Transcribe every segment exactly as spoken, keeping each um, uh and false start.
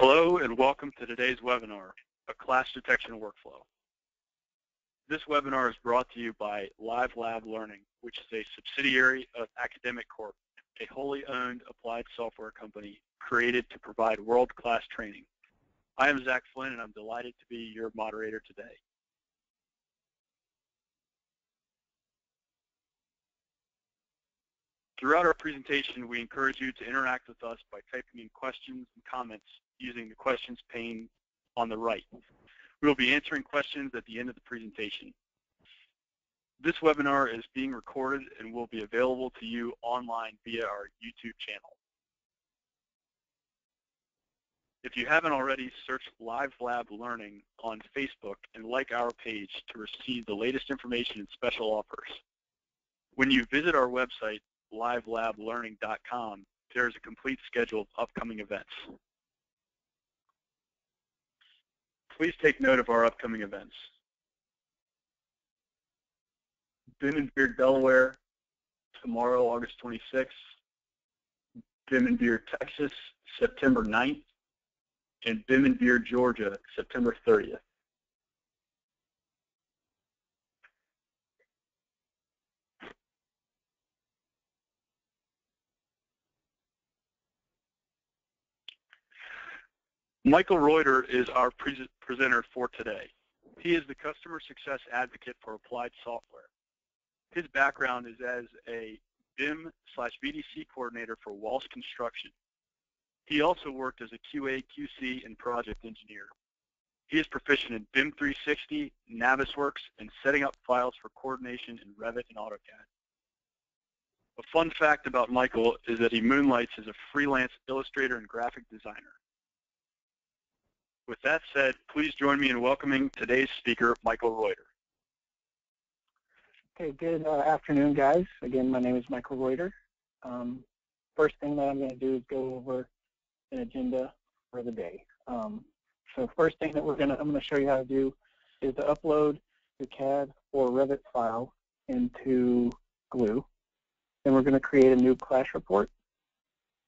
Hello and welcome to today's webinar, A Clash Detection Workflow. This webinar is brought to you by Live Lab Learning, which is a subsidiary of Academic Corp, a wholly owned applied software company created to provide world-class training. I am Zach Flynn and I'm delighted to be your moderator today. Throughout our presentation, we encourage you to interact with us by typing in questions and comments using the questions pane on the right. We will be answering questions at the end of the presentation. This webinar is being recorded and will be available to you online via our YouTube channel. If you haven't already, search Live Lab Learning on Facebook and like our page to receive the latest information and special offers. When you visit our website, live lab learning dot com, there is a complete schedule of upcoming events. Please take note of our upcoming events. Bim and Beard, Delaware, tomorrow, August twenty-sixth. Bim and Beard, Texas, September ninth. And Bim and Beard, Georgia, September thirtieth. Michael Reuter is our pre presenter for today. He is the customer success advocate for Applied Software. His background is as a BIM slash V D C coordinator for Walsh Construction. He also worked as a Q A, Q C, and project engineer. He is proficient in BIM three sixty, Navisworks, and setting up files for coordination in Revit and AutoCAD. A fun fact about Michael is that he moonlights as a freelance illustrator and graphic designer. With that said, please join me in welcoming today's speaker, Michael Reuter. Okay, good uh, afternoon, guys. Again, my name is Michael Reuter. Um, first thing that I'm going to do is go over an agenda for the day. Um, so first thing that we're going to, I'm going to show you how to do is to upload your C A D or Revit file into Glue. Then we're going to create a new clash report.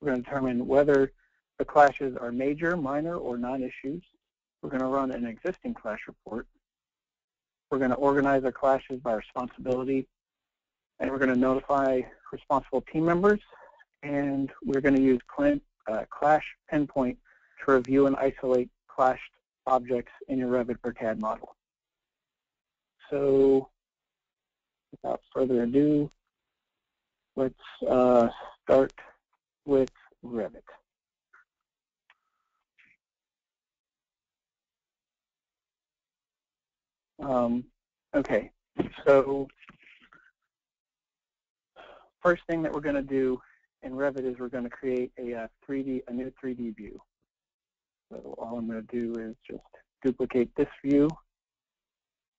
We're going to determine whether the clashes are major, minor, or non-issues. We're going to run an existing clash report. We're going to organize our clashes by responsibility, and we're going to notify responsible team members, and we're going to use cl uh, Clash Pinpoint to review and isolate clashed objects in your Revit or C A D model. So without further ado, let's uh, start with Revit. Um, okay, so first thing that we're going to do in Revit is we're going to create a, a three D, a new three D view. So all I'm going to do is just duplicate this view,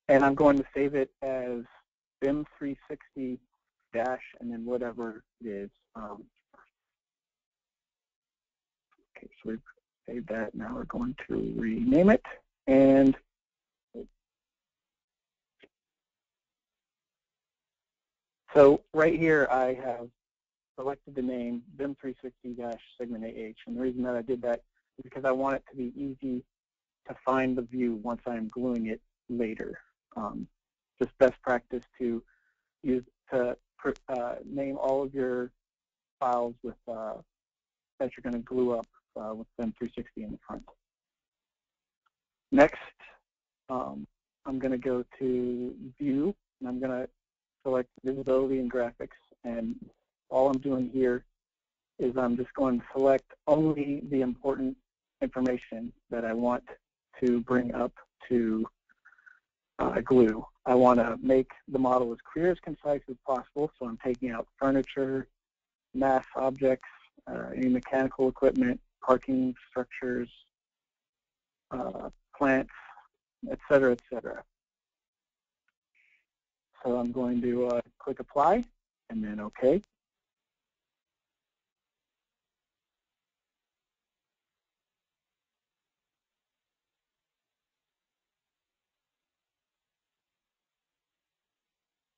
and I'm going to save it as BIM three sixty dash and then whatever it is. Um, okay, so we've saved that. Now we're going to rename it and. So right here, I have selected the name BIM three sixty dash Segment A H, and the reason that I did that is because I want it to be easy to find the view once I'm gluing it later. Um, just best practice to use to uh, name all of your files with uh, that you're going to glue up uh, with BIM three sixty in the front. Next, um, I'm going to go to View, and I'm going to select visibility and graphics, and all I'm doing here is I'm just going to select only the important information that I want to bring up to uh, Glue. I want to make the model as clear as concise as possible, so I'm taking out furniture, mass objects, uh, any mechanical equipment, parking structures, uh, plants, et cetera, et cetera. So I'm going to uh, click Apply, and then OK.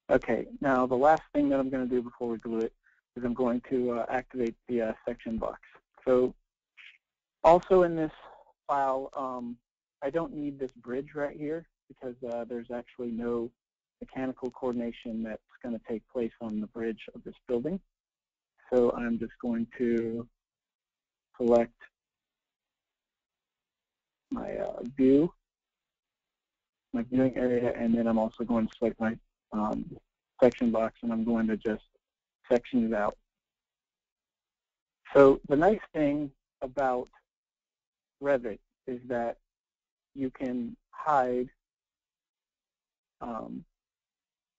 OK, now the last thing that I'm going to do before we glue it is I'm going to uh, activate the uh, section box. So also in this file. Um, I don't need this bridge right here because uh, there's actually no mechanical coordination that's going to take place on the bridge of this building. So I'm just going to select my uh, view, my viewing area, and then I'm also going to select my um, section box, and I'm going to just section it out. So the nice thing about Revit is that you can hide um,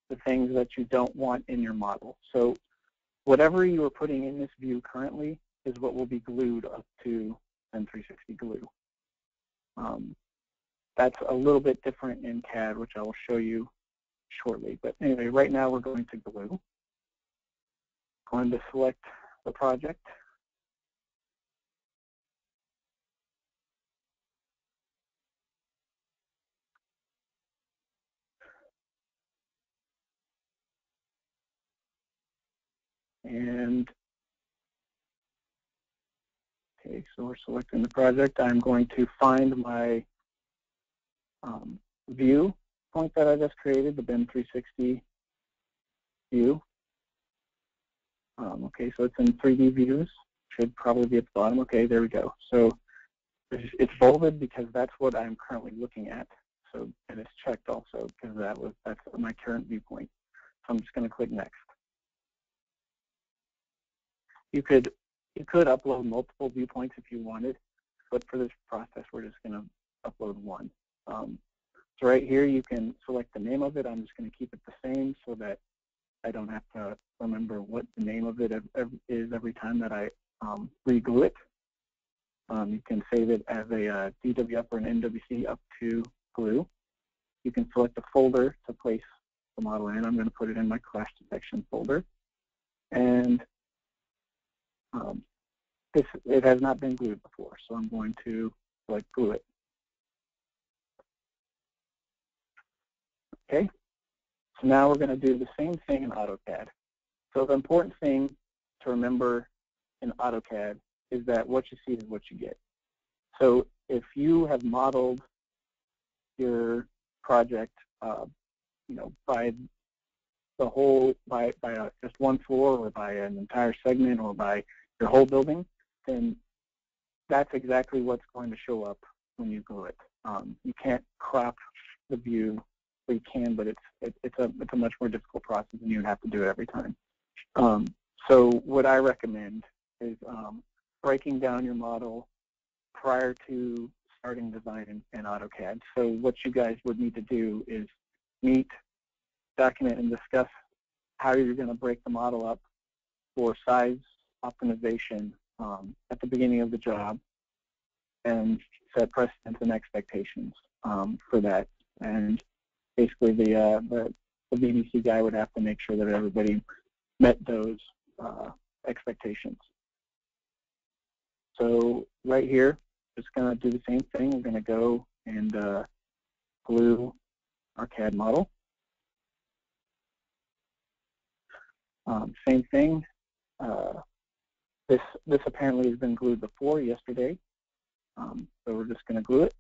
the things that you don't want in your model. So whatever you are putting in this view currently is what will be glued up to BIM three sixty Glue. Um, that's a little bit different in C A D, which I will show you shortly. But anyway, right now we're going to Glue. Going to select the project. And okay, so we're selecting the project. I'm going to find my um, view point that I just created, the BIM three sixty view. Um, okay, so it's in three D views. Should probably be at the bottom. Okay, there we go. So it's bolded because that's what I'm currently looking at. So, and it's checked also because that was that's my current viewpoint. So I'm just going to click next. You could you could upload multiple viewpoints if you wanted, but for this process, we're just going to upload one. Um, so right here, you can select the name of it. I'm just going to keep it the same so that I don't have to remember what the name of it is every time that I um, re-glue it. Um, you can save it as a uh, D W up or an N W C up to Glue. You can select a folder to place the model in. I'm going to put it in my clash detection folder. And Um, this, it has not been glued before, so I'm going to like glue it. Okay, so now we're going to do the same thing in AutoCAD. So the important thing to remember in AutoCAD is that what you see is what you get. So if you have modeled your project, uh, you know, by the whole, by, by a, just one floor or by an entire segment or by your whole building, then that's exactly what's going to show up when you glue it. Um, you can't crop the view, or you can, but it's it, it's a it's a much more difficult process, and you have to do it every time. Um, so what I recommend is um, breaking down your model prior to starting design in, in AutoCAD. So what you guys would need to do is meet, document, and discuss how you're going to break the model up for size optimization um, at the beginning of the job, and set precedents and expectations um, for that. And basically, the, uh, the the B D C guy would have to make sure that everybody met those uh, expectations. So right here, just going to do the same thing. We're going to go and uh, glue our C A D model. Um, same thing. Uh, This, this apparently has been glued before yesterday, um, so we're just going to glue it.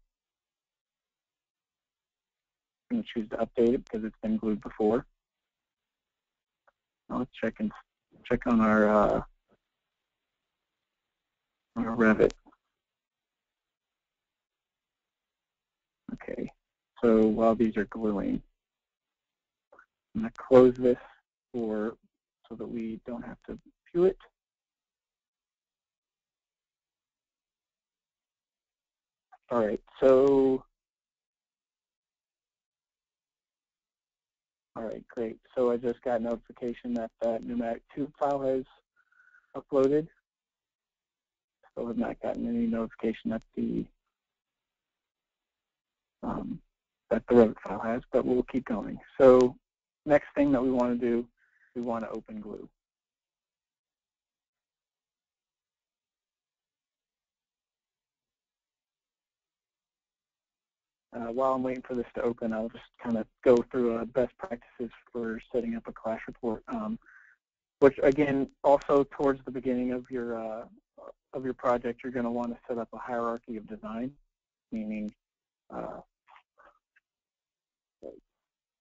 I'm going to choose to update it because it's been glued before. Now let's check and check on our, uh, our Revit. Okay, so while these are gluing, I'm going to close this for so that we don't have to view it. All right, so, all right, great. So I just got notification that that pneumatic tube file has uploaded. Still have not gotten any notification that the um, that the Revit file has, but we'll keep going. So next thing that we want to do, we want to open Glue. Uh, while I'm waiting for this to open, I'll just kind of go through uh, best practices for setting up a clash report, um, which again, also towards the beginning of your uh, of your project, you're going to want to set up a hierarchy of design. meaning uh,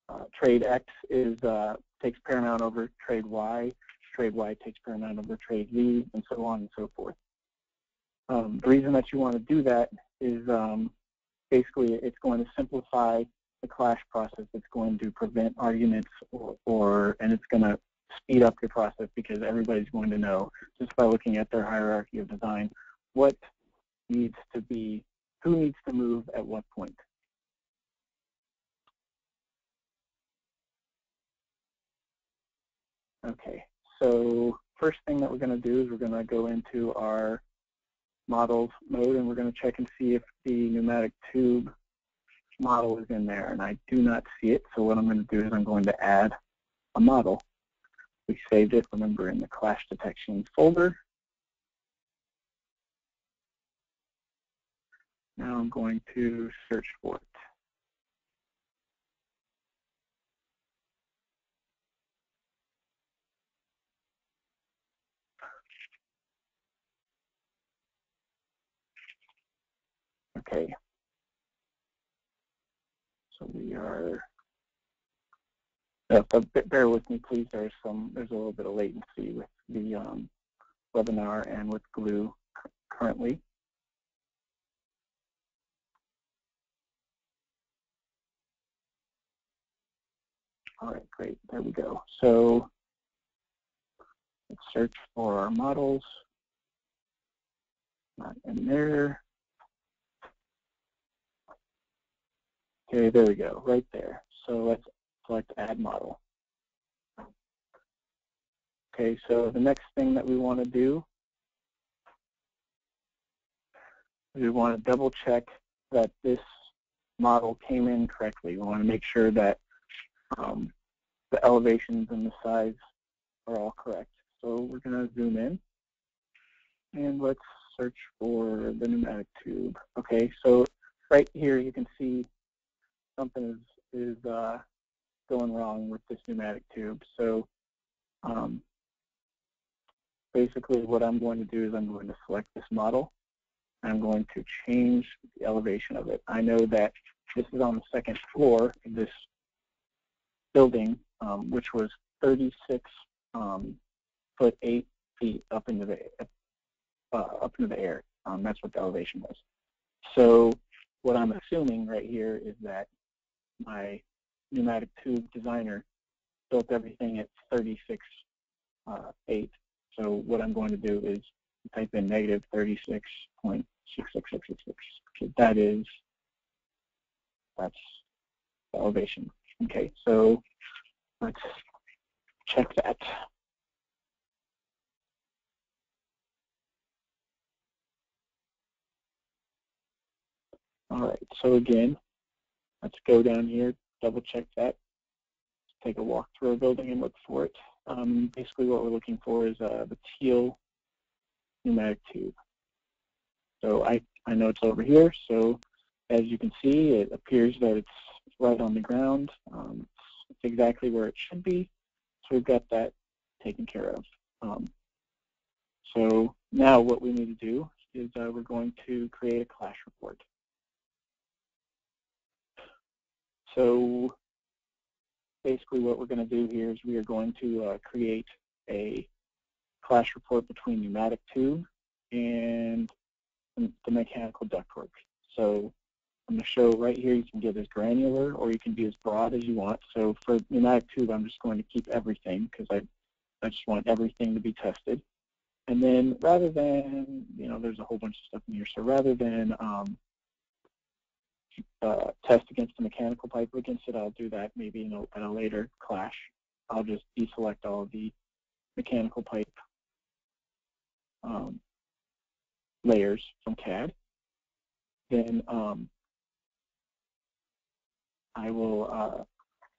uh, trade X is uh, takes paramount over trade Y, trade Y takes paramount over trade Z, and so on and so forth. Um, the reason that you want to do that is um, basically it's going to simplify the clash process. It's going to prevent arguments, or, or and it's going to speed up your process because everybody's going to know just by looking at their hierarchy of design what needs to be, who needs to move at what point. Okay, so first thing that we're going to do is we're going to go into our models mode, and we're going to check and see if the pneumatic tube model is in there, and I do not see it, so what I'm going to do is I'm going to add a model. We saved it, remember, in the clash detection folder. Now I'm going to search for it. Okay, so we are, uh, bear with me please, there's some, there's a little bit of latency with the um, webinar and with Glue currently. All right, great, there we go. So let's search for our models, not in there. Okay, there we go, right there. So let's select Add Model. Okay, so the next thing that we want to do is we want to double check that this model came in correctly. We want to make sure that um, the elevations and the size are all correct. So we're going to zoom in, and let's search for the pneumatic tube. Okay, so right here you can see something is, is uh, going wrong with this pneumatic tube. So um, basically what I'm going to do is I'm going to select this model, and I'm going to change the elevation of it. I know that this is on the second floor of this building, um, which was thirty-six um, foot eight feet up into the, uh, up into the air. Um, that's what the elevation was. So what I'm assuming right here is that my pneumatic tube designer built everything at thirty-six, uh, eight. So what I'm going to do is type in negative thirty-six point six six six six six. So that is, that's the elevation. Okay, so let's check that. All right, so again, let's go down here, double check that, let's take a walk through a building and look for it. Um, basically what we're looking for is uh, the teal pneumatic tube. So I, I know it's over here, so as you can see, it appears that it's right on the ground. Um, it's exactly where it should be, so we've got that taken care of. Um, so now what we need to do is uh, we're going to create a clash report. So basically what we're going to do here is we are going to uh, create a clash report between pneumatic tube and the mechanical ductwork. So I'm going to show right here, you can get as granular or you can be as broad as you want. So for pneumatic tube, I'm just going to keep everything because I, I just want everything to be tested. And then rather than, you know, there's a whole bunch of stuff in here, so rather than um, Uh, test against the mechanical pipe against it, I'll do that maybe in a, in a later clash. I'll just deselect all of the mechanical pipe um, layers from C A D. Then um, I will uh,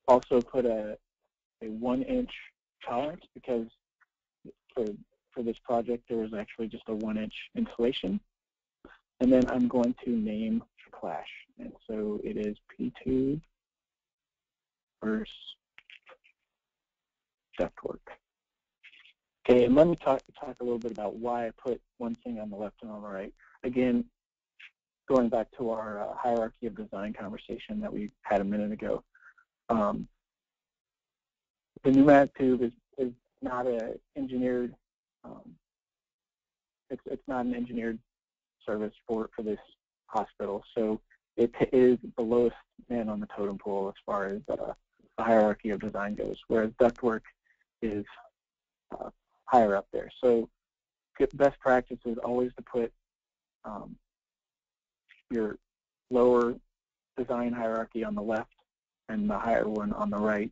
also put a, a one inch tolerance because for, for this project there was actually just a one inch insulation. And then I'm going to name clash, and so it is P two versus ductwork. Okay, and let me talk, talk a little bit about why I put one thing on the left and on the right. Again, going back to our uh, hierarchy of design conversation that we had a minute ago, um, the pneumatic tube is, is not a engineered, um, it's, it's not an engineered service for, for this hospital. So it is the lowest man on the totem pole as far as uh, the hierarchy of design goes, whereas ductwork is uh, higher up there. So best practice is always to put um, your lower design hierarchy on the left and the higher one on the right,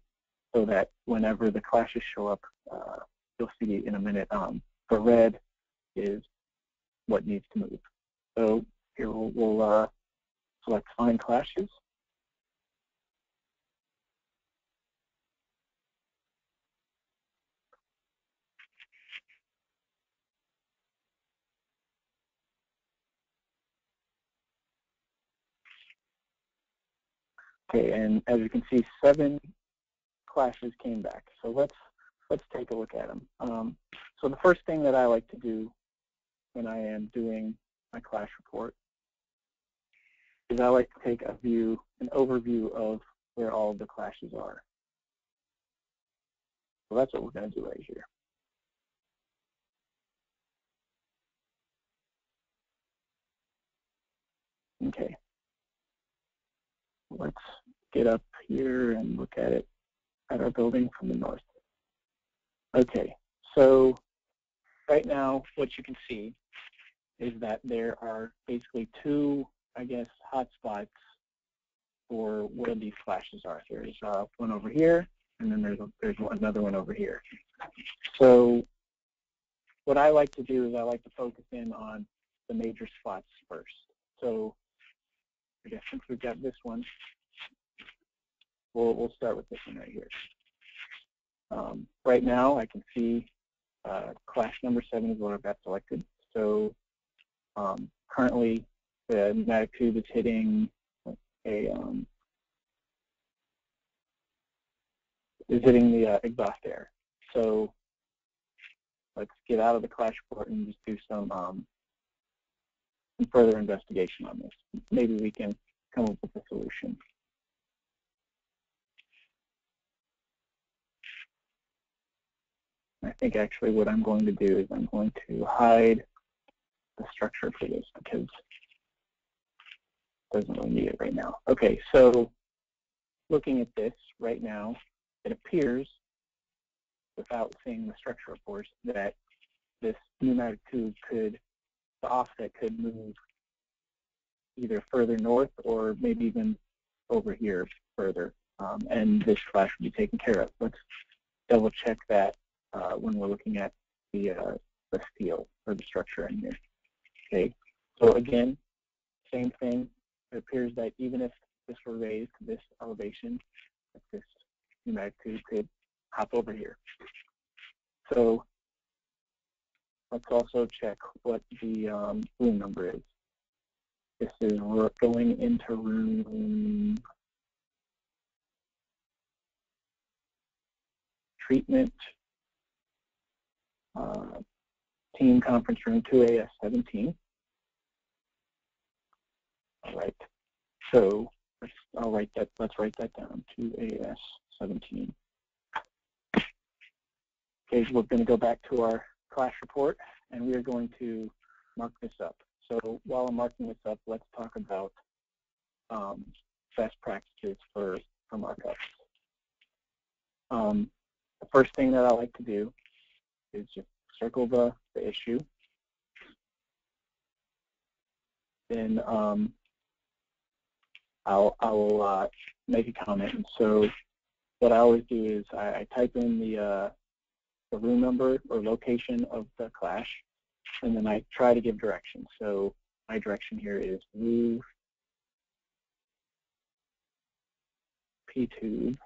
so that whenever the clashes show up, uh, you'll see in a minute, um, the red is what needs to move. So here we'll, we'll uh, select Find Clashes. Okay, and as you can see, seven clashes came back. So let's let's take a look at them. Um, so the first thing that I like to do when I am doing my clash report is I like to take a view, an overview of where all of the clashes are. So that's what we're going to do right here. Okay. Let's get up here and look at it, at our building from the north. Okay, so right now what you can see is that there are basically two, I guess, hot spots for where these clashes are. There's uh, one over here, and then there's, a, there's another one over here. So what I like to do is I like to focus in on the major spots first. So I guess since we've got this one, we'll, we'll start with this one right here. Um, right now, I can see uh, clash number seven is what I've got selected. So um, currently, the pneumatic tube is hitting a um, is hitting the uh, exhaust air. So let's get out of the clash report and just do some. Um, And further investigation on this. Maybe we can come up with a solution. I think actually what I'm going to do is I'm going to hide the structure for this because it doesn't really need it right now. Okay, so looking at this right now, it appears, without seeing the structure of course, that this pneumatic tube could the offset could move either further north or maybe even over here further, um, and this flash will be taken care of. Let's double check that uh, when we're looking at the, uh, the steel or the structure in here. Okay, so again, same thing. It appears that even if this were raised to this elevation, this pneumatic tube could hop over here. So let's also check what the um, room number is. This is we're going into room treatment, uh, team conference room two A S seventeen. All right, so let's, I'll write that, let's write that down, two A S seventeen. Okay, so we're going to go back to our clash report, and we are going to mark this up. So while I'm marking this up, let's talk about um, best practices for, for markups. Um, the first thing that I like to do is just circle the, the issue. Then um, I'll, I'll uh, make a comment. And so what I always do is I, I type in the uh, the room number or location of the clash, and then I try to give directions. So my direction here is move P-tube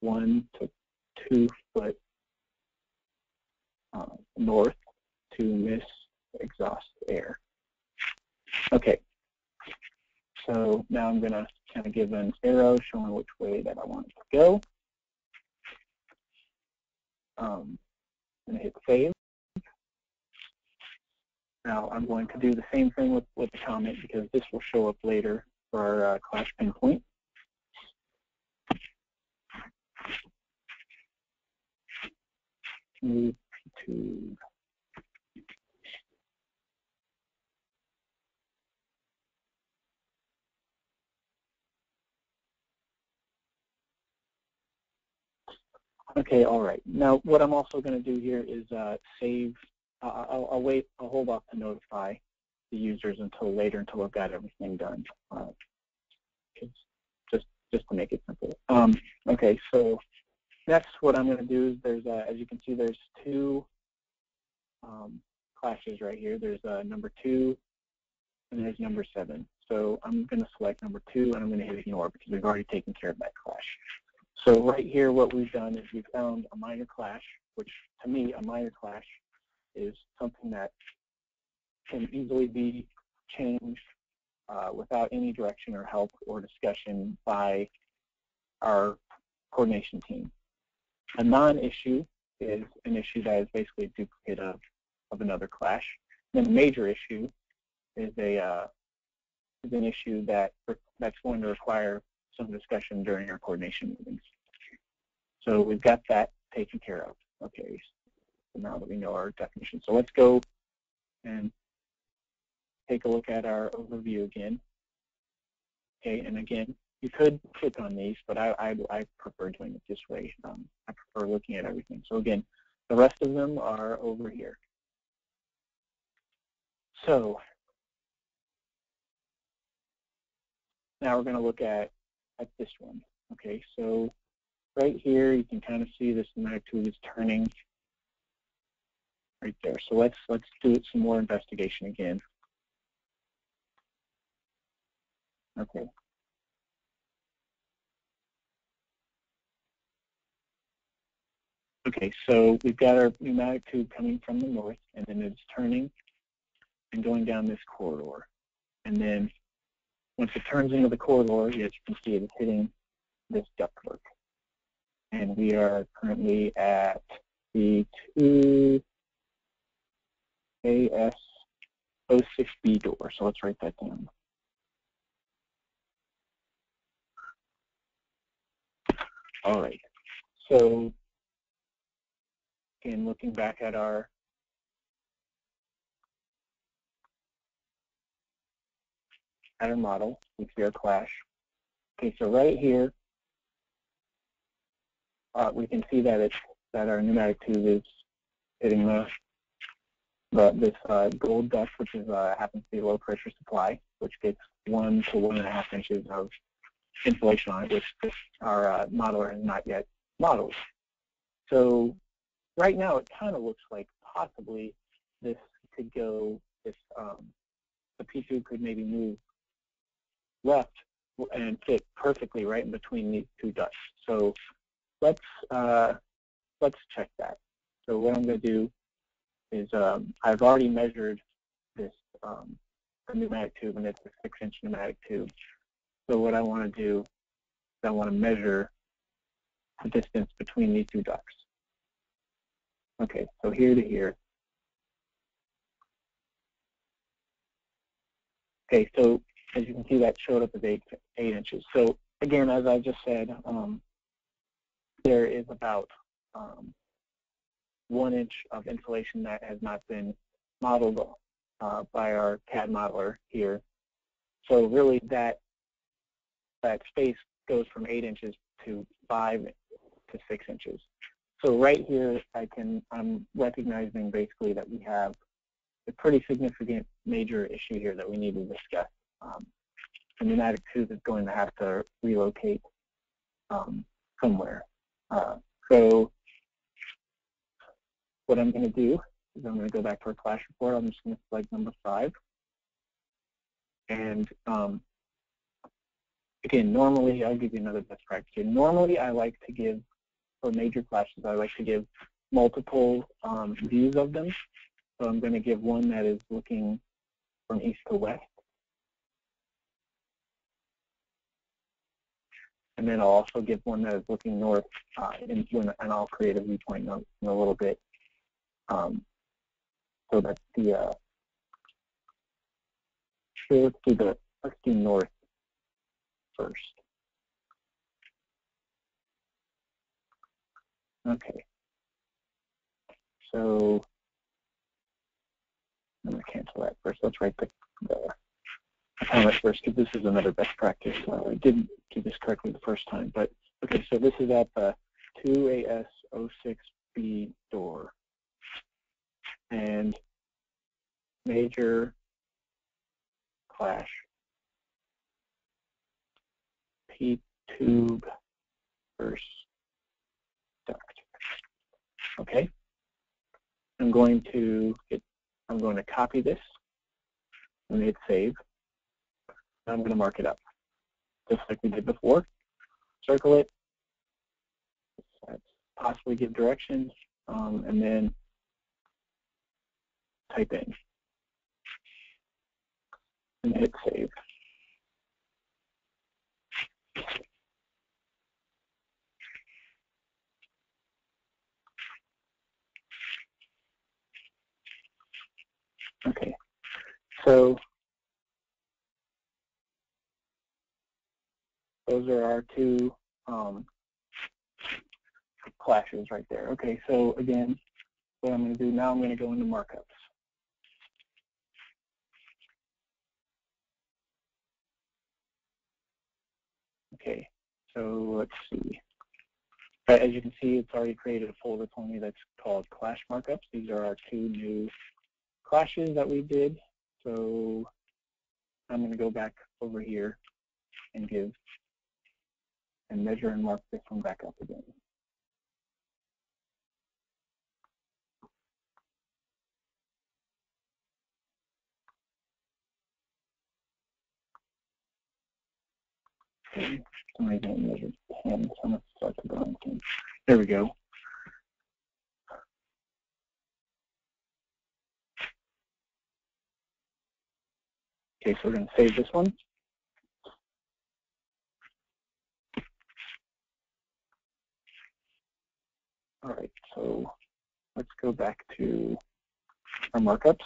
one to two foot uh, north to miss exhaust air. Okay, so now I'm going to kind of give an arrow showing which way that I want it to go. Um, I'm going to hit save. Now I'm going to do the same thing with, with the comment because this will show up later for our uh, Clash Pinpoint. Move to Okay, all right. Now, what I'm also going to do here is uh, save. Uh, I'll, I'll wait. I'll hold off to notify the users until later, until I've got everything done. Uh, just, just to make it simple. Um, okay. So next, what I'm going to do is there's, uh, as you can see, there's two um, clashes right here. There's uh, number two, and there's number seven. So I'm going to select number two, and I'm going to hit ignore because we've already taken care of that clash. So right here, what we've done is we've found a minor clash, which to me, a minor clash is something that can easily be changed uh, without any direction or help or discussion by our coordination team. A non-issue is an issue that is basically a duplicate of, of another clash. And then a major issue is a uh, is an issue that that's going to require some discussion during our coordination meetings. So we've got that taken care of. Okay, so now that we know our definition. So let's go and take a look at our overview again. Okay, and again, you could click on these, but I, I, I prefer doing it this way. Um, I prefer looking at everything. So again, the rest of them are over here. So now we're going to look at at this one. Okay, so right here you can kind of see this magnitude is turning right there. So let's let's do some more investigation again. Okay. Okay, so we've got our pneumatic tube coming from the north, and then it's turning and going down this corridor, and then once it turns into the corridor, as you can see, it's hitting this ductwork. And we are currently at the two A S zero six B door. So let's write that down. All right. So, again, looking back at our at our model, we see our clash. Okay, so right here, uh, we can see that it's that our pneumatic tube is hitting the, the this uh, gold duct, which is uh, happens to be low pressure supply, which gets one to one and a half inches of insulation on it, which our uh, modeler has not yet modeled. So right now, it kind of looks like possibly this could go this um, the P tube could maybe move left and fit perfectly right in between these two ducts. So let's uh, let's check that. So what I'm going to do is um, I've already measured this um, pneumatic tube, and it's a six-inch pneumatic tube. So what I want to do is I want to measure the distance between these two ducts. Okay, so here to here. Okay, so as you can see, that showed up as eight, eight inches. So again, as I just said, um, there is about um, one inch of insulation that has not been modeled uh, by our C A D modeler here. So really, that that space goes from eight inches to five to six inches. So right here, I can I'm recognizing basically that we have a pretty significant major issue here that we need to discuss. Um, the pneumatic tube is going to have to relocate um, somewhere. Uh, so what I'm going to do is I'm going to go back to our clash report. I'm just going to select number five. And um, again, normally, I'll give you another best practice here. Normally, I like to give, for major clashes, I like to give multiple um, views of them. So I'm going to give one that is looking from east to west. And then I'll also give one that is looking north, uh, and, and I'll create a viewpoint in a, in a little bit. Um, so that's the, uh, sure to the, let's do north first. Okay. So I'm going to cancel that first. Let's write the, the comment first, because this is another best practice. Uh, I didn't do this correctly the first time, but okay, so this is at the two A S zero six B door. And major clash P tube versus duct. Okay. I'm going to hit, I'm going to copy this and hit save. I'm going to mark it up just like we did before. Circle it. Let's possibly give directions, um, and then type in and hit save. Okay, so those are our two um, clashes right there. Okay, so again, what I'm going to do now, I'm going to go into markups. Okay, so let's see. As you can see, it's already created a folder for me that's called Clash Markups. These are our two new clashes that we did. So I'm going to go back over here and give and measure and mark this one back up again. Okay. Somebody didn't measure him, so I'm going to start the wrong thing. There we go. Okay, so we're going to save this one. All right, so let's go back to our markups.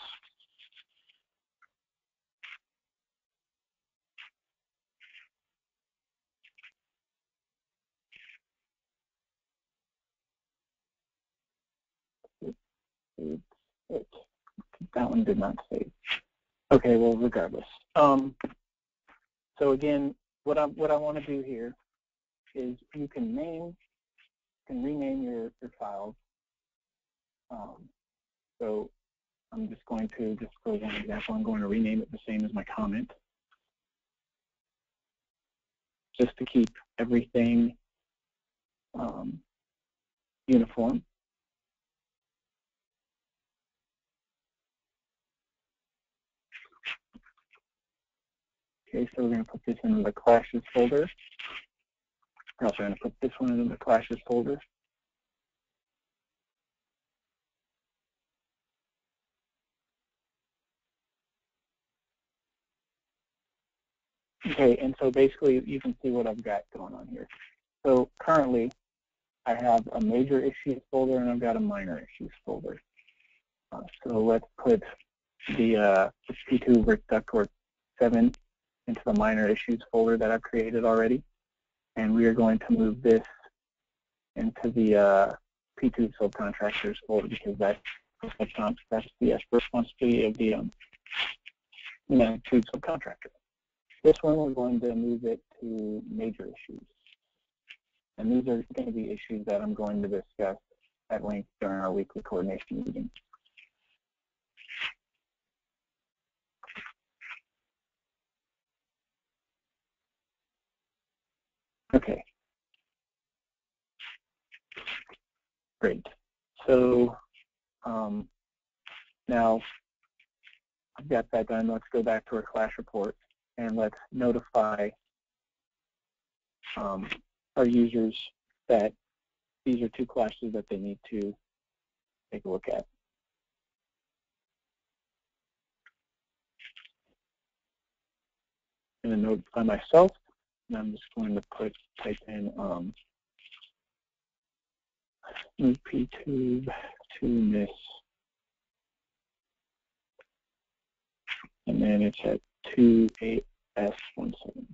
That one did not save. Okay, well, regardless. Um, so again, what I what I want to do here is you can name, can rename your your files. Um, so I'm just going to just for one example, I'm going to rename it the same as my comment, just to keep everything um, uniform. Okay, so we're going to put this into the clashes folder. We're also going to put this one into the clashes folder. Okay, and so basically you can see what I've got going on here. So currently I have a major issues folder and I've got a minor issues folder. Uh, so let's put the uh, P two versus ductwork seven into the minor issues folder that I've created already. And we are going to move this into the uh, P two subcontractors folder because that's, that's the responsibility of the um, you know, two subcontractor. This one, we're going to move it to major issues. And these are going to be issues that I'm going to discuss at length during our weekly coordination meeting. Okay, great. So um, now I've got that done. Let's go back to our clash report and let's notify um, our users that these are two clashes that they need to take a look at. And then notify myself. And I'm just going to put type in um, P tube to miss and then it's at two eight F one seven.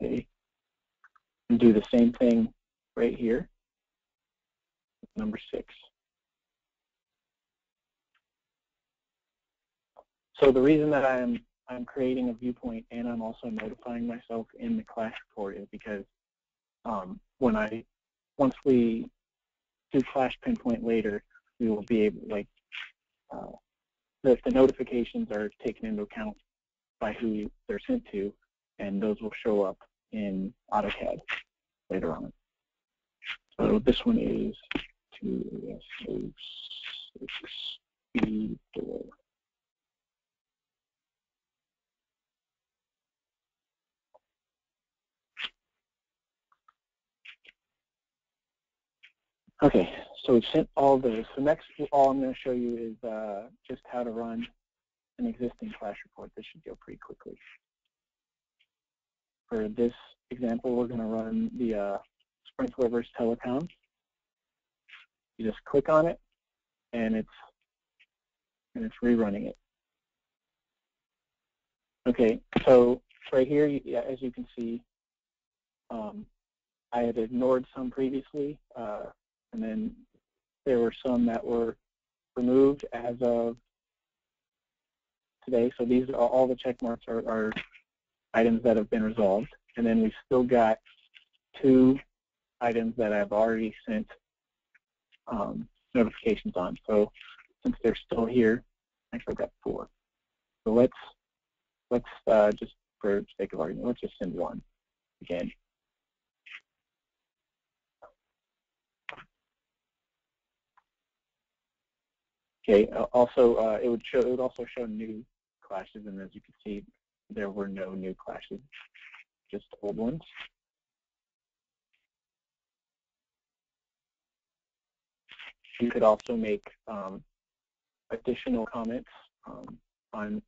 Okay. And do the same thing right here, number six. So the reason that I'm I'm creating a viewpoint and I'm also notifying myself in the class report is because um, when I once we do Clash Pinpoint later, we will be able like uh, the, the notifications are taken into account by who they're sent to, and those will show up in AutoCAD later on. So this one is two S O six B four. Okay, so we've sent all those. So next, all I'm going to show you is uh, just how to run an existing Clash report. This should go pretty quickly. For this example, we're going to run the uh, sprinkler versus telecom. You just click on it, and it's and it's rerunning it. Okay, so right here, you, as you can see, um, I had ignored some previously, uh, and then there were some that were removed as of today. So these are all the check marks are, are items that have been resolved, and then we've still got two items that I've already sent um, notifications on. So since they're still here, actually I've got four. So let's let's uh, just for sake of argument, let's just send one again. Okay. Also, uh, it would show. It would also show new clashes, and as you can see, there were no new clashes, just old ones. You could also make um, additional comments um, on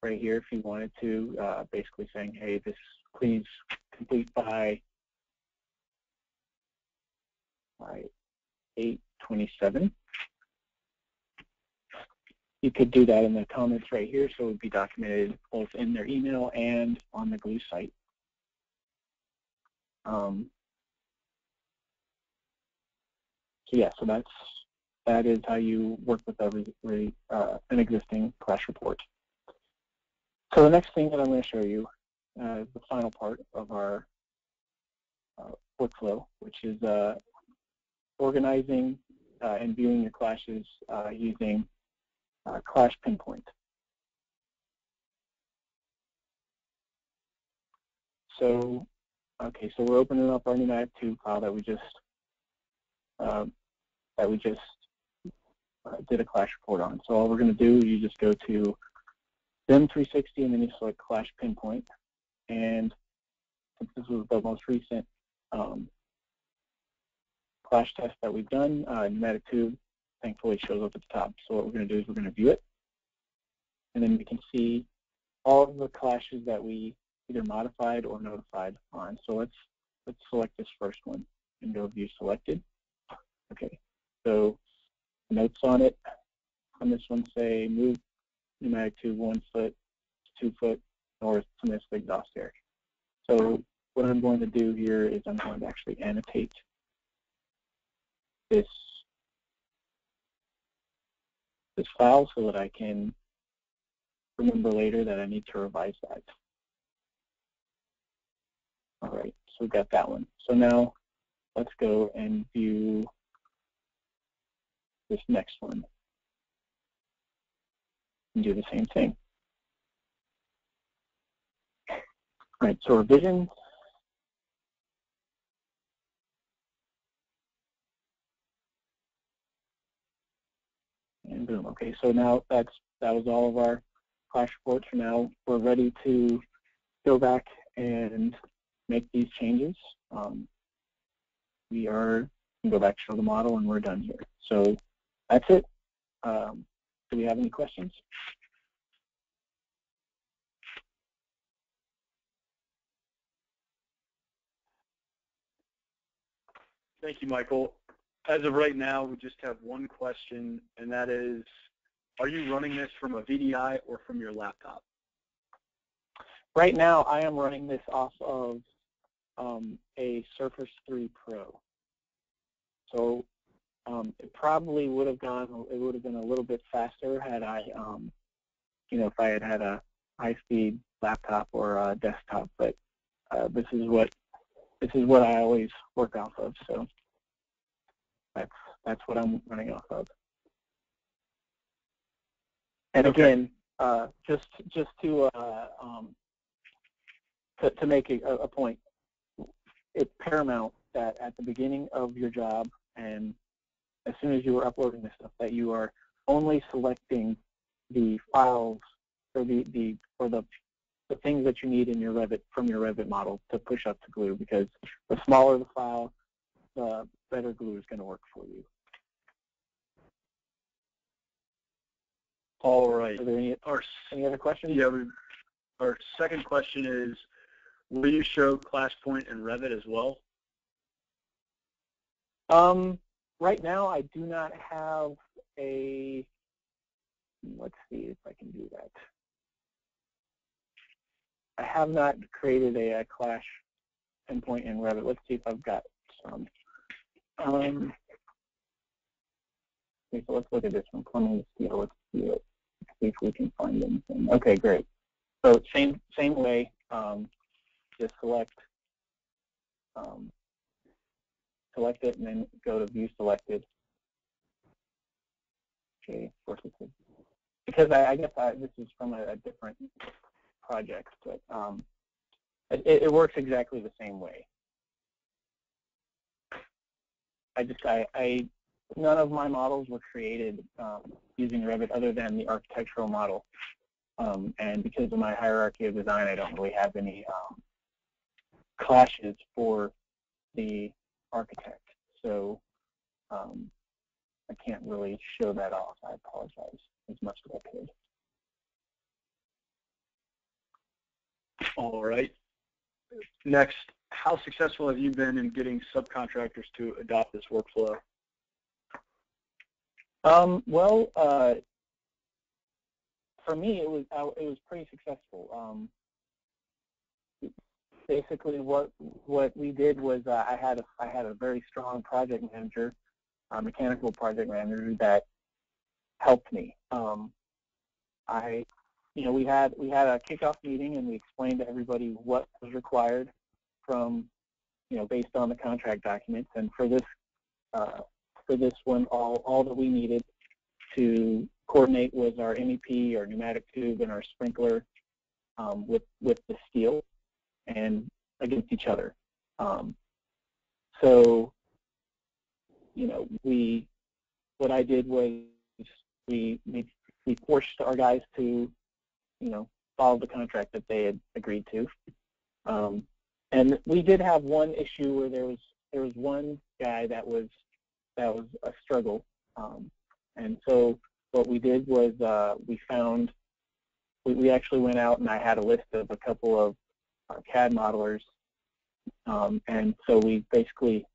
right here if you wanted to, uh, basically saying, "Hey, this please complete by by eight twenty-seven." You could do that in the comments right here, so it would be documented both in their email and on the Glue site. Um, so yeah, so that's that is how you work with every uh, an existing Clash report. So the next thing that I'm going to show you uh, is the final part of our uh, workflow, which is uh, organizing uh, and viewing your clashes uh, using Uh, Clash Pinpoint. So, okay, so we're opening up our new N I V two file that we just uh, that we just uh, did a Clash report on. So all we're going to do, you just go to BIM three sixty and then you select Clash Pinpoint. And since this was the most recent um, Clash test that we've done, uh, pneumatic tube thankfully shows up at the top. So what we're going to do is we're going to view it, and then we can see all of the clashes that we either modified or notified on. So let's let's select this first one and go view selected. Okay. So notes on it on this one say move pneumatic to one foot, two foot north to this exhaust area. So what I'm going to do here is I'm going to actually annotate this this file so that I can remember later that I need to revise that. All right, so we've got that one. So now let's go and view this next one and do the same thing. All right, so revision. And boom. Okay, so now that's that was all of our Clash reports. For now, we're ready to go back and make these changes. Um, we are go back to show the model, and we're done here. So that's it. Um, do we have any questions? Thank you, Michael. As of right now, we just have one question, and that is, Are you running this from a V D I or from your laptop? Right now, I am running this off of um, a Surface three Pro. So um, it probably would have gone. It would have been a little bit faster had I, um, you know, if I had had a high-speed laptop or a desktop. But uh, this is what this is what I always work off of. So that's that's what I'm running off of. And okay. again, uh, just just to uh, um, to, to make a, a point, it's paramount that at the beginning of your job and as soon as you are uploading this stuff, that you are only selecting the files or the, the or the the things that you need in your Revit from your Revit model to push up to Glue, because the smaller the file, the better Glue is going to work for you. All right. Are there any, our, any other questions? Yeah. We, our second question is, will you show ClashPoint and Revit as well? Um, right now, I do not have a. Let's see if I can do that. I have not created a, a Clash endpoint in Revit. Let's see if I've got some. Um, okay, so let's look at this one. Plumbing steel. Let's see it. See if we can find anything. Okay, great. So same same way. Um, just select. Um, Select it and then go to View Selected. Okay, because I, I guess I, this is from a, a different project, but um, it, it works exactly the same way. I just I, I none of my models were created um, using Revit other than the architectural model, um, and because of my hierarchy of design, I don't really have any um, clashes for the architect, so um, I can't really show that off. I apologize as much as I could. All right. Next, how successful have you been in getting subcontractors to adopt this workflow? Um, well, uh, for me, it was uh, it was pretty successful. Um, Basically, what what we did was uh, I had a I had a very strong project manager, a mechanical project manager that helped me. Um, I, you know, we had we had a kickoff meeting and we explained to everybody what was required from, you know, based on the contract documents. And for this uh, for this one, all all that we needed to coordinate was our M E P, our pneumatic tube, and our sprinkler um, with with the steel. And against each other. Um, so, you know, we, what I did was we, we, we forced our guys to, you know, follow the contract that they had agreed to. Um, and we did have one issue where there was, there was one guy that was, that was a struggle. Um, and so what we did was uh, we found, we, we actually went out and I had a list of a couple of C A D modelers, um, and so we basically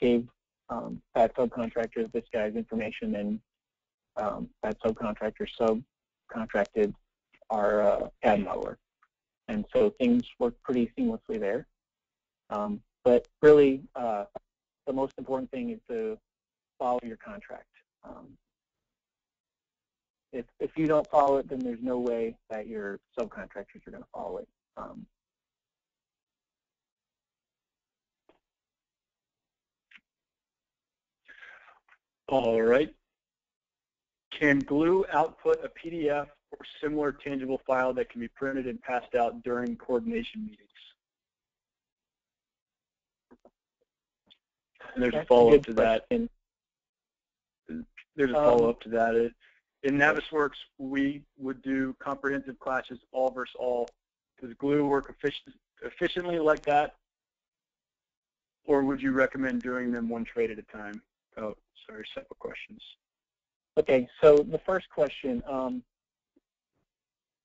gave um, that subcontractor this guy's information, and um, that subcontractor subcontracted our uh, C A D modeler, and so things worked pretty seamlessly there. Um, but really, uh, the most important thing is to follow your contract. Um, if if you don't follow it, then there's no way that your subcontractors are going to follow it. Um, All right. Can Glue output a P D F or similar tangible file that can be printed and passed out during coordination meetings? And there's a follow-up to that. There's a follow-up to that. In Navisworks, we would do comprehensive clashes, all versus all. Does Glue work efficient, efficiently like that, or would you recommend doing them one trade at a time? Oh, sorry, several questions. Okay, so the first question, um,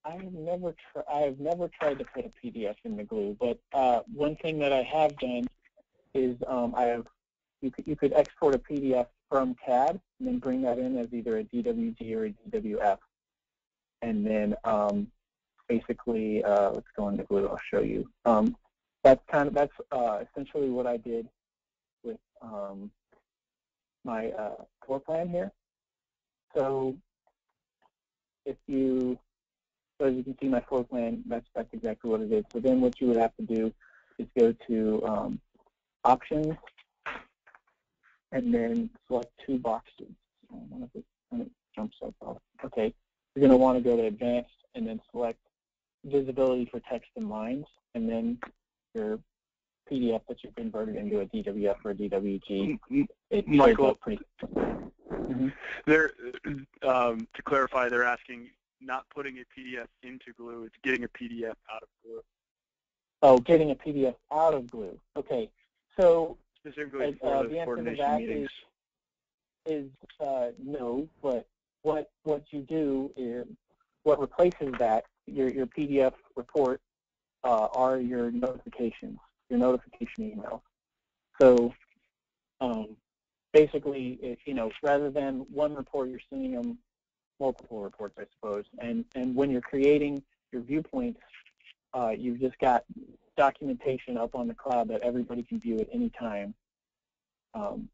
I've never tried. I've never tried to put a P D F in the Glue, but uh, one thing that I have done is um, I have you could you could export a P D F from C A D and then bring that in as either a D W G or a D W F. And then um, basically, uh, let's go into Glue, I'll show you. Um, that's kind of, that's uh, essentially what I did with um, my uh, floor plan here. So if you, so as you can see my floor plan, that's, that's exactly what it is. So then what you would have to do is go to um, Options, and then select two boxes. I don't know if it, it jumps up off. Okay, you're going to want to go to Advanced and then select Visibility for Text and Lines, and then your P D F that you've converted into a D W F or a D W G. It Michael, pretty... mm-hmm. They're um, to clarify, they're asking not putting a P D F into Glue; it's getting a P D F out of Glue. Oh, getting a P D F out of Glue. Okay. So, specifically for uh, the answer to that is, is uh, no, but what what you do is, what replaces that, your, your P D F report, uh, are your notifications, your notification email. So, um, basically, if, you know, rather than one report, you're sending them multiple reports, I suppose. And, and when you're creating your viewpoints, uh, you've just got documentation up on the cloud that everybody can view at any time. Um,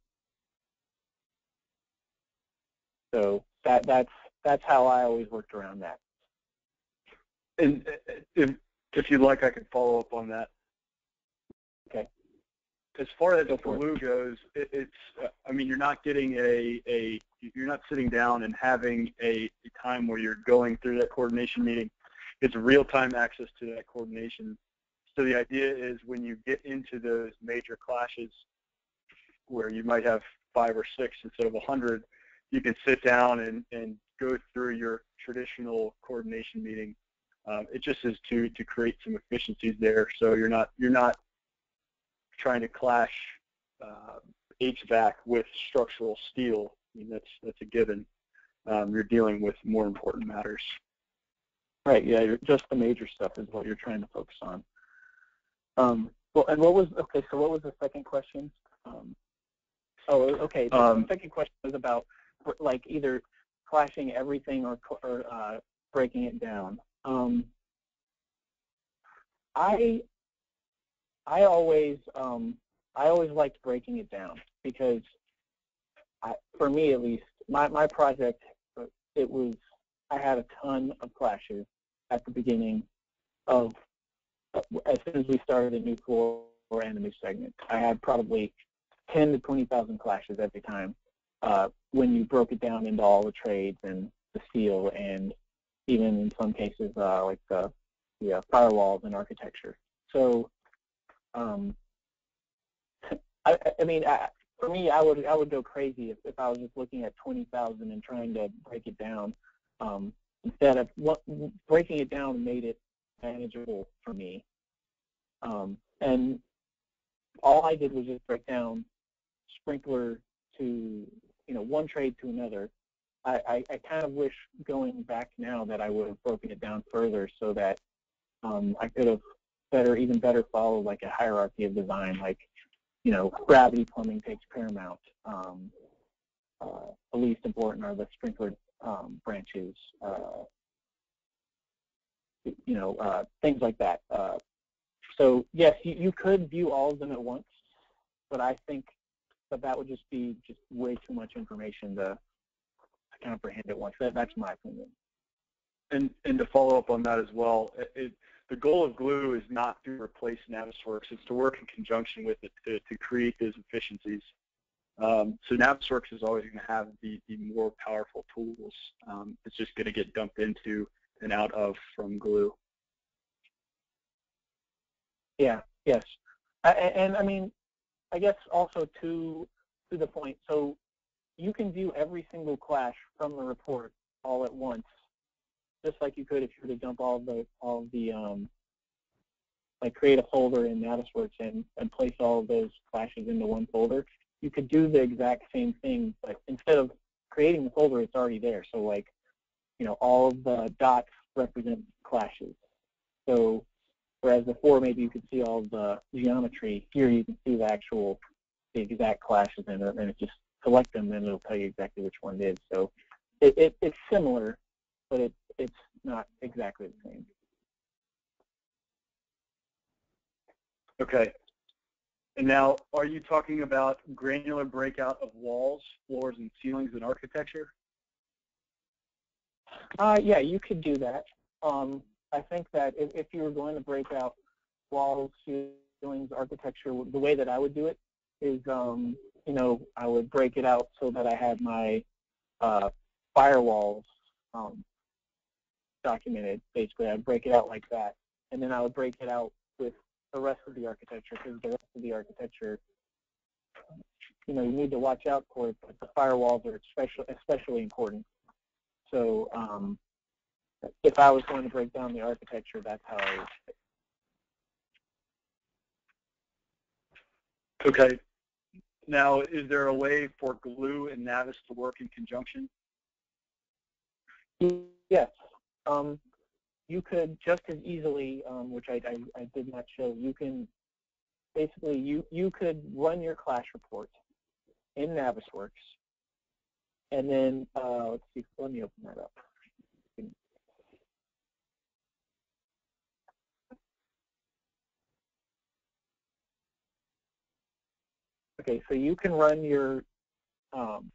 so that that's that's how I always worked around that. And if if you'd like, I could follow up on that. Okay. As far as Glue goes, it, it's I mean you're not getting a a you're not sitting down and having a, a time where you're going through that coordination meeting. It's real-time access to that coordination. So the idea is when you get into those major clashes where you might have five or six instead of a hundred, you can sit down and, and go through your traditional coordination meeting. Um, it just is to, to create some efficiencies there. So you're not, you're not trying to clash uh, H V A C with structural steel. I mean, that's, that's a given. Um, you're dealing with more important matters. Right, yeah, you're, just the major stuff is what you're trying to focus on. Um, well, and what was, okay, so what was the second question? Um, oh, okay, the um, second question was about, like, either clashing everything or, or uh, breaking it down. Um, I, I always, um, I always liked breaking it down because, I, for me at least, my, my project, it was, I had a ton of clashes at the beginning of, as soon as we started a new floor and a new segment. I had probably ten to twenty thousand clashes every time uh, when you broke it down into all the trades and the steel and even in some cases uh, like the, the uh, firewalls and architecture. So, um, I, I mean, I, for me, I would I would go crazy if, if I was just looking at twenty thousand and trying to break it down. Um, instead of what, breaking it down made it manageable for me. Um, and all I did was just break down sprinkler to, you know, one trade to another. I, I, I kind of wish going back now that I would have broken it down further so that um, I could have better, even better followed like a hierarchy of design, like, you know, gravity plumbing takes paramount. Um, uh, the least important are the sprinkler um, branches. Uh, you know, uh, things like that. Uh, so, yes, you, you could view all of them at once, but I think that that would just be just way too much information to, to comprehend at once. That, that's my opinion. And, and to follow up on that as well, it, it, the goal of Glue is not to replace Navisworks. It's to work in conjunction with it to, to create those efficiencies. Um, so Navisworks is always going to have the, the more powerful tools. Um, it's just going to get dumped into and out of from Glue. Yeah, yes. I, and I mean, I guess also to, to the point, so you can view every single clash from the report all at once, just like you could if you were to dump all of the, all of the um, like create a folder in Navisworks and, and place all of those clashes into one folder. You could do the exact same thing, but instead of creating the folder, it's already there. So like, you know, all of the dots represent clashes. So whereas before maybe you could see all the geometry, here you can see the actual, the exact clashes in it, and it just select them, then it'll tell you exactly which one it is. So it, it, it's similar, but it, it's not exactly the same. Okay. And now, are you talking about granular breakout of walls, floors, and ceilings in architecture? Uh, yeah, you could do that. Um, I think that if, if you were going to break out walls, ceilings, architecture, the way that I would do it is, um, you know, I would break it out so that I had my uh, firewalls um, documented. Basically, I'd break it out like that, and then I would break it out with the rest of the architecture, because the rest of the architecture, you know, you need to watch out for it, but the firewalls are especially especially important. So um, if I was going to break down the architecture, that's how I would do it. Okay. Now, is there a way for Glue and Navis to work in conjunction? Yes. Um, you could just as easily, um, which I, I, I did not show, you can basically, you, you could run your Clash report in Navisworks. And then, uh, let's see, let me open that up. Okay, so you can run your, um,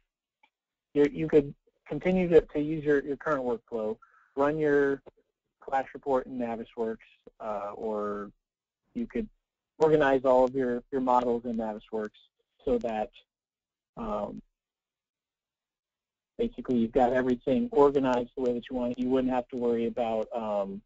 your you could continue to, to use your, your current workflow, run your Clash report in Navisworks, uh, or you could organize all of your, your models in Navisworks so that um, basically you've got everything organized the way that you want it. You wouldn't have to worry about, um,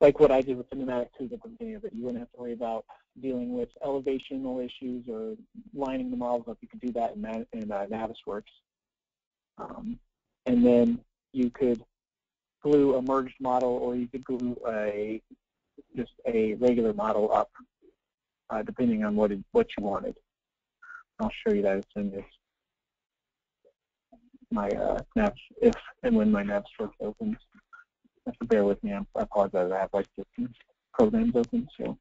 like what I did with Cinematic two at the beginning of it, you wouldn't have to worry about dealing with elevational issues or lining the models up. You could do that in, in uh, Navisworks. Um, and then you could glue a merged model, or you could glue a just a regular model up, uh, depending on what it, what you wanted. I'll show you that in this my uh, Navs, if and when my Navisworks opens. Have to bear with me. I apologize. I have like fifteen programs open, so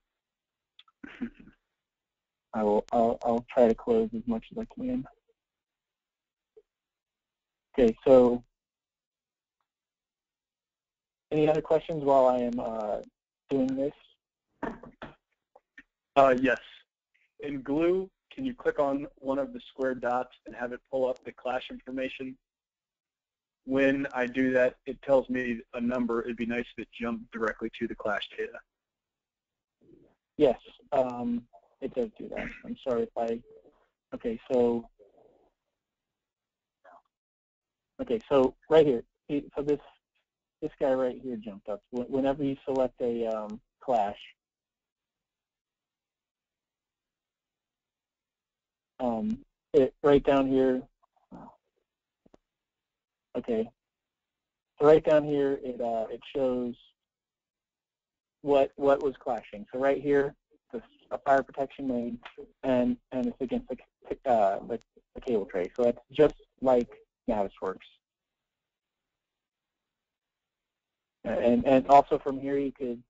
I will. I'll, I'll try to close as much as I can. Okay. So, any other questions while I am uh, doing this? Uh, yes. In Glue, can you click on one of the square dots and have it pull up the Clash information? When I do that, it tells me a number. It'd be nice if it jumped directly to the Clash data. Yes, um, it does do that. I'm sorry if I. Okay, so. Okay, so right here. So this this guy right here jumped up. Whenever you select a um, Clash, um, it right down here. Okay, so right down here it uh, it shows what what was clashing. So right here, this, a fire protection made, and and it's against the uh, the, the cable tray. So that's just like Navisworks. And and also from here you could,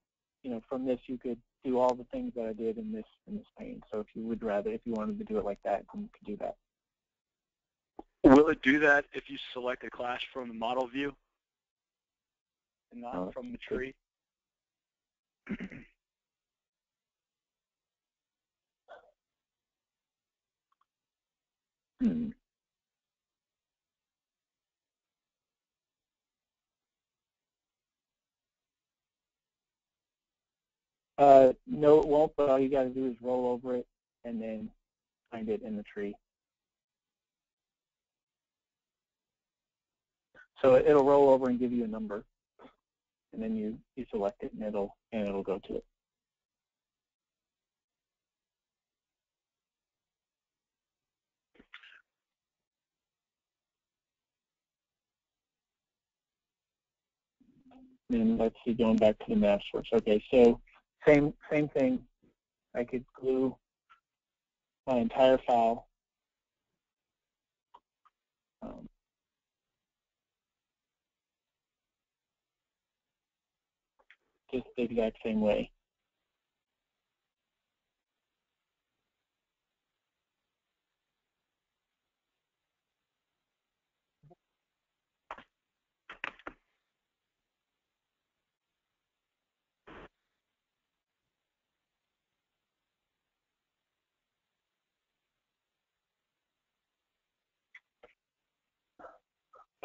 you know, from this you could do all the things that I did in this in this pane. So if you would rather, if you wanted to do it like that, then you could do that. Will it do that if you select a Clash from the model view and not oh, from the tree? Hmm. Uh, no, it won't, but all you got to do is roll over it and then find it in the tree. So it'll roll over and give you a number, and then you, you select it, and it'll and it'll go to it. And let's see, going back to the Navisworks. Okay, so same same thing. I could glue my entire file. Um, Just the exact same way.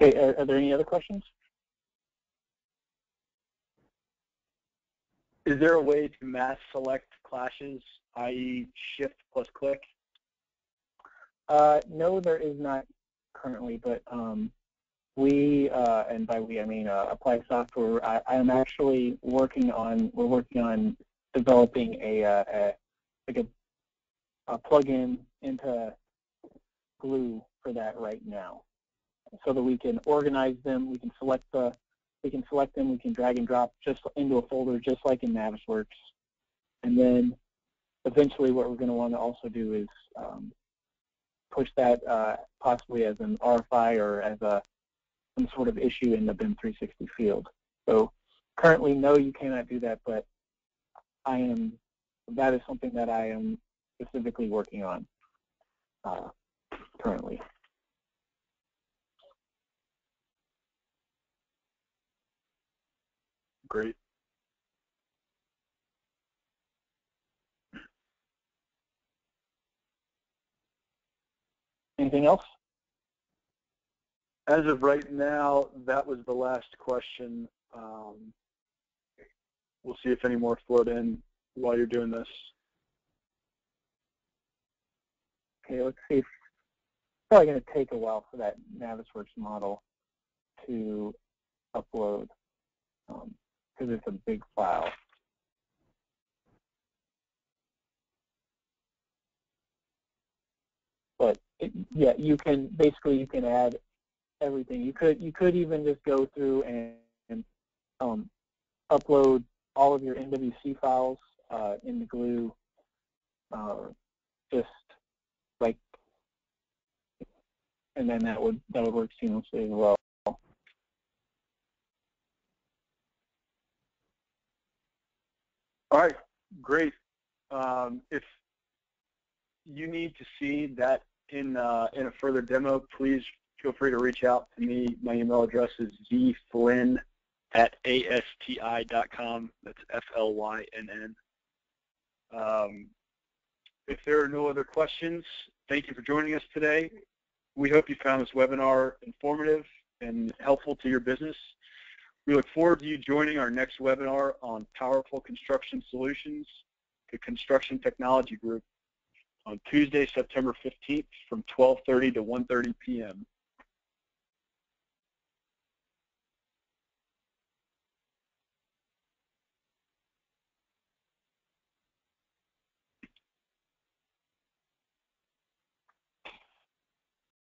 Okay, are, are there any other questions? Is there a way to mass select clashes, that is shift plus click? Uh, no, there is not currently, but um, we, uh, and by we I mean uh, Applied Software, I, I'm actually working on, we're working on developing a, uh, a like a, a plug-in into Glue for that right now, so that we can organize them, we can select the, we can select them, we can drag and drop just into a folder just like in Navisworks. And then eventually what we're going to want to also do is um, push that uh, possibly as an R F I or as a some sort of issue in the BIM three sixty field. So currently, no, you cannot do that, but I am, that is something that I am specifically working on uh, currently. Great. Anything else? As of right now, that was the last question. Um, we'll see if any more float in while you're doing this. Okay, let's see. It's probably going to take a while for that Navisworks model to upload because um, it's a big file. But it, yeah, you can basically you can add everything. You could you could even just go through and, and um, upload all of your N W C files uh, in the Glue, uh, just like, and then that would that would work seamlessly as well. All right, great. Um, if you need to see that in uh, in a further demo, please feel free to reach out to me. My email address is z flynn at a s t i dot com. That's F L Y N N. Um, if there are no other questions, thank you for joining us today. We hope you found this webinar informative and helpful to your business. We look forward to you joining our next webinar on powerful construction solutions to Construction Technology Group on Tuesday, September fifteenth from twelve thirty to one thirty p m